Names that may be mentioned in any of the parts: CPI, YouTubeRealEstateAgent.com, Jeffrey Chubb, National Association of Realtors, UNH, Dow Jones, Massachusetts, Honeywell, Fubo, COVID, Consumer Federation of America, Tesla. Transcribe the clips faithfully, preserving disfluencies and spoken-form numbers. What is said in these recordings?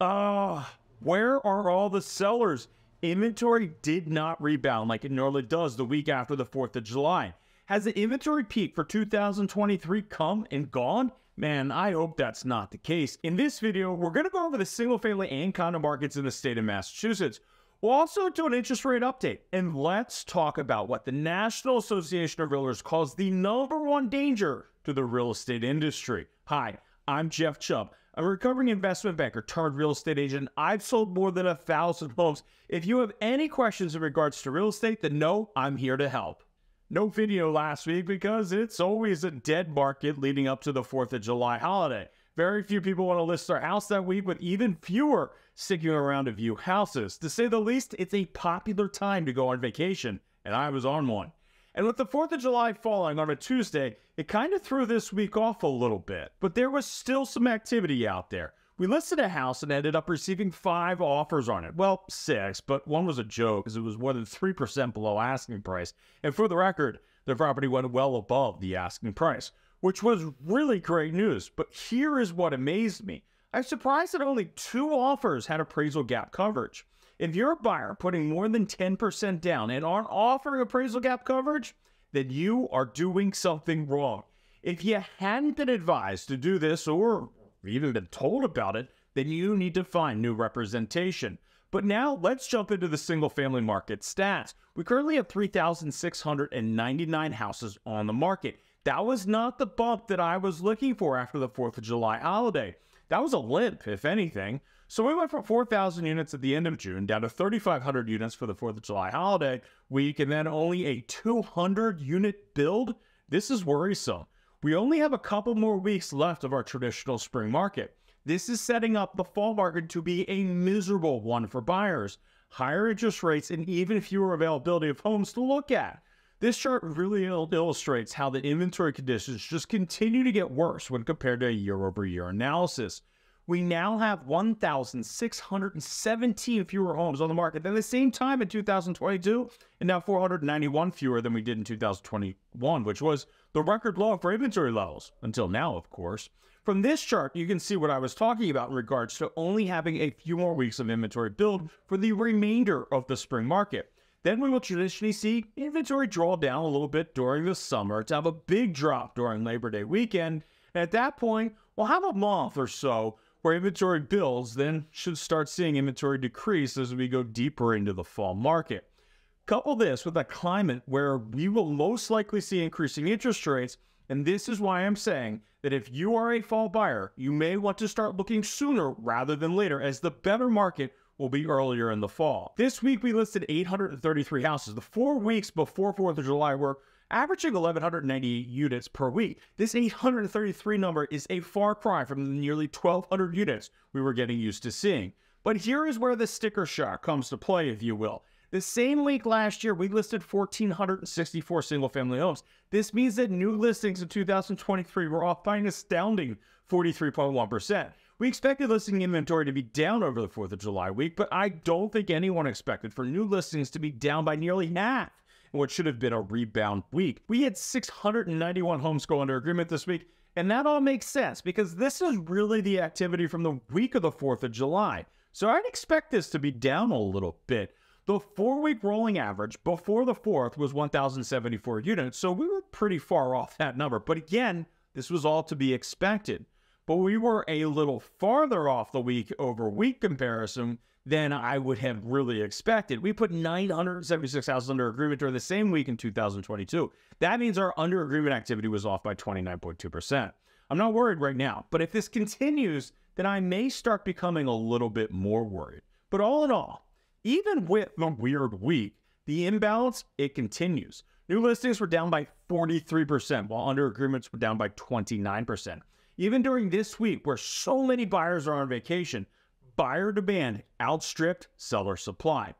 uh, where are all the sellers? Inventory did not rebound like it normally does the week after the fourth of July. Has the inventory peak for two thousand twenty-three come and gone? Man, I hope that's not the case. In this video, we're going to go over the single-family and condo markets in the state of Massachusetts. We'll also do an interest rate update, and let's talk about what the National Association of Realtors calls the number one danger to the real estate industry. Hi, I'm Jeff Chubb. I'm a recovering investment banker turned real estate agent. I've sold more than a thousand homes. If you have any questions in regards to real estate, then know I'm here to help. No video last week because it's always a dead market leading up to the fourth of July holiday. Very few people want to list their house that week, with even fewer sticking around to view houses. To say the least, it's a popular time to go on vacation, and I was on one. And with the fourth of July falling on a Tuesday, it kind of threw this week off a little bit. But there was still some activity out there. We listed a house and ended up receiving five offers on it. Well, six, but one was a joke because it was more than three percent below asking price. And for the record, the property went well above the asking price, which was really great news. But here is what amazed me. I'm surprised that only two offers had appraisal gap coverage. If you're a buyer putting more than ten percent down and aren't offering appraisal gap coverage, then you are doing something wrong. If you hadn't been advised to do this or even been told about it, then you need to find new representation. But now let's jump into the single-family market stats. We currently have three thousand six hundred ninety-nine houses on the market. That was not the bump that I was looking for after the fourth of July holiday. That was a limp, if anything. So we went from four thousand units at the end of June down to three thousand five hundred units for the fourth of July holiday week, and then only a two hundred unit build. This is worrisome. We only have a couple more weeks left of our traditional spring market. This is setting up the fall market to be a miserable one for buyers. Higher interest rates and even fewer availability of homes to look at. This chart really illustrates how the inventory conditions just continue to get worse when compared to a year-over-year analysis. We now have one thousand six hundred seventeen fewer homes on the market than the same time in two thousand twenty-two, and now four hundred ninety-one fewer than we did in two thousand twenty-one, which was the record low for inventory levels, until now, of course. From this chart, you can see what I was talking about in regards to only having a few more weeks of inventory build for the remainder of the spring market. Then we will traditionally see inventory draw down a little bit during the summer to have a big drop during Labor Day weekend. And at that point, we'll have a month or so where inventory builds, then should start seeing inventory decrease as we go deeper into the fall market. Couple this with a climate where we will most likely see increasing interest rates, and this is why I'm saying that if you are a fall buyer, you may want to start looking sooner rather than later, as the better market will be earlier in the fall. This week, we listed eight hundred thirty-three houses. The four weeks before fourth of July were averaging eleven ninety-eight units per week. This eight hundred thirty-three number is a far cry from the nearly twelve hundred units we were getting used to seeing. But here is where the sticker shock comes to play, if you will. The same week last year, we listed one thousand four hundred sixty-four single-family homes. This means that new listings in two thousand twenty-three were off by an astounding forty-three point one percent. We expected listing inventory to be down over the fourth of July week, but I don't think anyone expected for new listings to be down by nearly half in what should have been a rebound week. We had six hundred ninety-one homes go under agreement this week, and that all makes sense because this is really the activity from the week of the fourth of July. So I'd expect this to be down a little bit. The four-week rolling average before the fourth was one thousand seventy-four units, so we were pretty far off that number. But again, this was all to be expected. But we were a little farther off the week-over-week comparison than I would have really expected. We put nine hundred seventy-six houses under agreement during the same week in two thousand twenty-two. That means our under agreement activity was off by twenty-nine point two percent. I'm not worried right now, but if this continues, then I may start becoming a little bit more worried. But all in all, even with the weird week, the imbalance, it continues. New listings were down by forty-three percent, while under agreements were down by twenty-nine percent. Even during this week, where so many buyers are on vacation, buyer demand outstripped seller supply.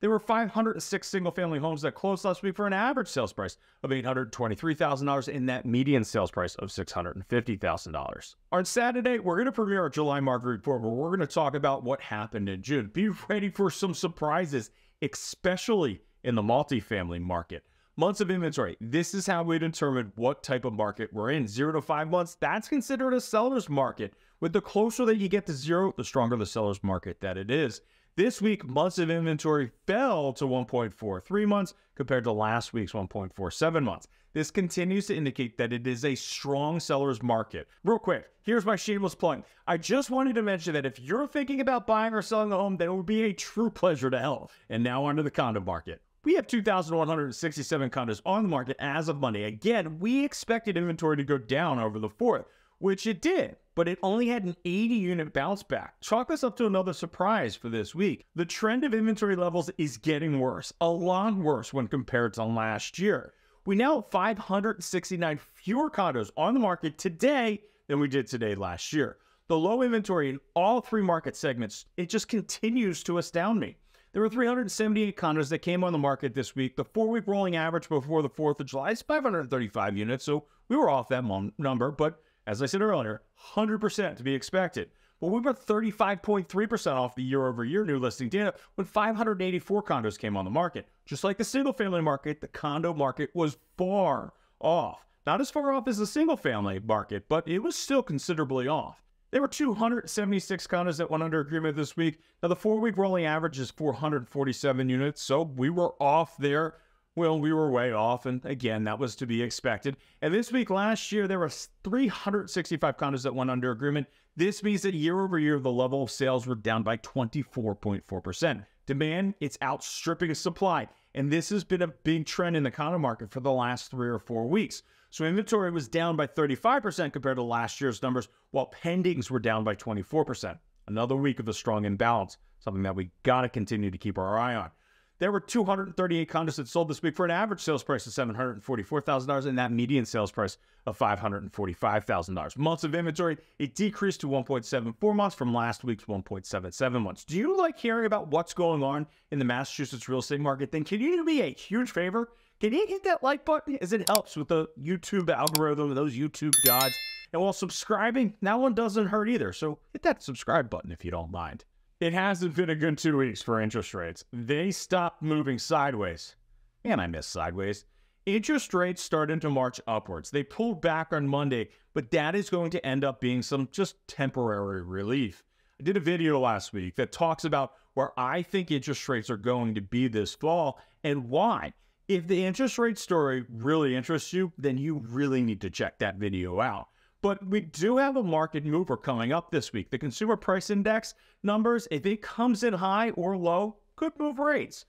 There were five hundred six single-family homes that closed last week for an average sales price of eight hundred twenty-three thousand dollars and that median sales price of six hundred fifty thousand dollars. On Saturday, we're going to premiere our July market report, where we're going to talk about what happened in June. Be ready for some surprises, especially in the multifamily market. Months of inventory. This is how we determine what type of market we're in. Zero to five months, that's considered a seller's market. With the closer that you get to zero, the stronger the seller's market that it is. This week, months of inventory fell to one point four three months compared to last week's one point four seven months. This continues to indicate that it is a strong seller's market. Real quick, here's my shameless plug. I just wanted to mention that if you're thinking about buying or selling a home, that it would be a true pleasure to help. And now onto the condo market. We have two thousand one hundred sixty-seven condos on the market as of Monday. Again, we expected inventory to go down over the fourth, which it did, but it only had an eighty unit bounce back. Chalk this up to another surprise for this week. The trend of inventory levels is getting worse, a lot worse when compared to last year. We now have five hundred sixty-nine fewer condos on the market today than we did today last year. The low inventory in all three market segments, it just continues to astound me. There were three hundred seventy-eight condos that came on the market this week. The four-week rolling average before the fourth of July is five hundred thirty-five units, so we were off that number, but as I said earlier, one hundred percent to be expected. But we were thirty-five point three percent off the year-over-year new listing data when five hundred eighty-four condos came on the market. Just like the single-family market, the condo market was far off. Not as far off as the single-family market, but it was still considerably off. There were two hundred seventy-six condos that went under agreement this week. Now, the four-week rolling average is four hundred forty-seven units, so we were off there. Well, we were way off, and again, that was to be expected. And this week last year, there were three hundred sixty-five condos that went under agreement. This means that year over year, the level of sales were down by twenty-four point four percent. Demand, it's outstripping supply, and this has been a big trend in the condo market for the last three or four weeks. So inventory was down by thirty-five percent compared to last year's numbers, while pendings were down by twenty-four percent. Another week of a strong imbalance, something that we got to continue to keep our eye on. There were two hundred thirty-eight condos that sold this week for an average sales price of seven hundred forty-four thousand dollars and that median sales price of five hundred forty-five thousand dollars. Months of inventory, it decreased to one point seven four months from last week's one point seven seven months. Do you like hearing about what's going on in the Massachusetts real estate market? Then can you do me a huge favor? Can you hit that like button, as it helps with the YouTube algorithm, those YouTube gods? And while subscribing, that one doesn't hurt either. So hit that subscribe button if you don't mind. It hasn't been a good two weeks for interest rates. They stopped moving sideways. Man, I miss sideways. Interest rates started to march upwards. They pulled back on Monday, but that is going to end up being some just temporary relief. I did a video last week that talks about where I think interest rates are going to be this fall and why. If the interest rate story really interests you, then you really need to check that video out. But we do have a market mover coming up this week. The Consumer Price Index numbers, if it comes in high or low, could move rates.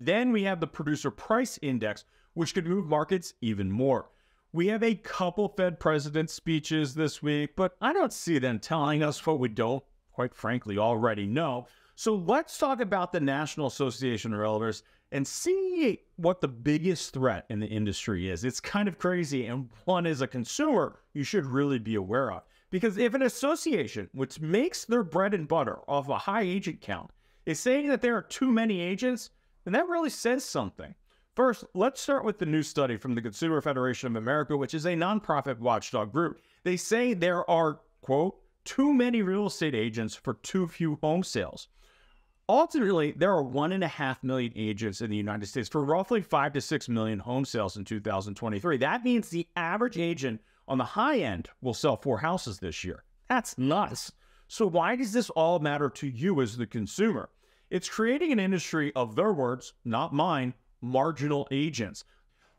Then we have the Producer Price Index, which could move markets even more. We have a couple Fed president speeches this week, but I don't see them telling us what we don't, quite frankly, already know. So let's talk about the National Association of Realtors and see what the biggest threat in the industry is. It's kind of crazy, and one as a consumer you should really be aware of. Because if an association, which makes their bread and butter off a high agent count, is saying that there are too many agents, then that really says something. First, let's start with the new study from the Consumer Federation of America, which is a nonprofit watchdog group. They say there are, quote, too many real estate agents for too few home sales. Ultimately, there are one and a half million agents in the United States for roughly five to six million home sales in two thousand twenty-three. That means the average agent on the high end will sell four houses this year. That's nuts. So why does this all matter to you as the consumer? It's creating an industry of, their words, not mine, marginal agents.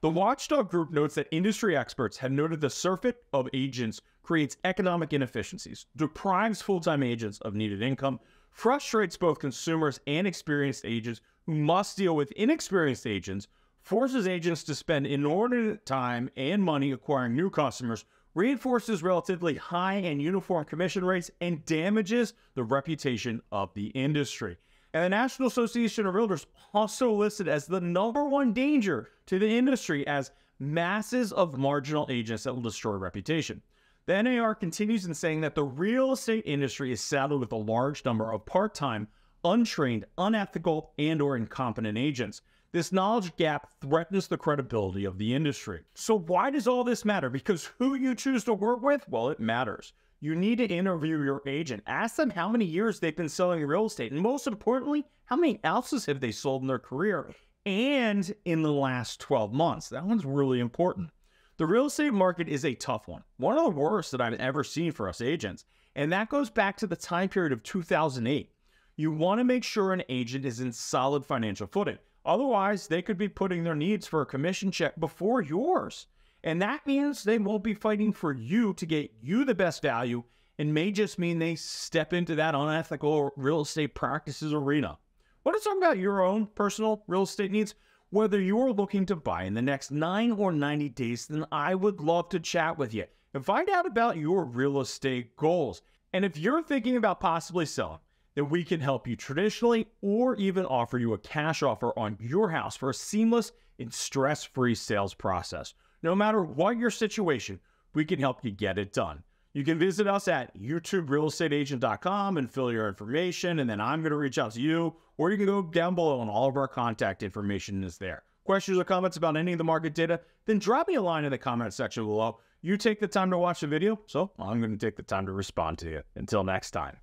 The watchdog group notes that industry experts have noted the surfeit of agents creates economic inefficiencies, deprives full-time agents of needed income, frustrates both consumers and experienced agents who must deal with inexperienced agents, forces agents to spend inordinate time and money acquiring new customers, reinforces relatively high and uniform commission rates, and damages the reputation of the industry. And the National Association of Realtors also listed as the number one danger to the industry as masses of marginal agents that will destroy reputation. The N A R continues in saying that the real estate industry is saddled with a large number of part-time, untrained, unethical, and or incompetent agents. This knowledge gap threatens the credibility of the industry. So why does all this matter? Because who you choose to work with, well, it matters. You need to interview your agent. Ask them how many years they've been selling real estate, and most importantly, how many houses have they sold in their career and in the last twelve months. That one's really important. The real estate market is a tough one, one of the worst that I've ever seen for us agents. And that goes back to the time period of two thousand eight. You want to make sure an agent is in solid financial footing. Otherwise, they could be putting their needs for a commission check before yours. And that means they won't be fighting for you to get you the best value, and may just mean they step into that unethical real estate practices arena. Want to talk about your own personal real estate needs? Whether you're looking to buy in the next nine or ninety days, then I would love to chat with you and find out about your real estate goals. And if you're thinking about possibly selling, then we can help you traditionally or even offer you a cash offer on your house for a seamless and stress-free sales process. No matter what your situation, we can help you get it done. You can visit us at YouTube Real Estate Agent dot com and fill your information, and then I'm going to reach out to you, or you can go down below and all of our contact information is there. Questions or comments about any of the market data? Then drop me a line in the comment section below. You take the time to watch the video, so I'm going to take the time to respond to you. Until next time.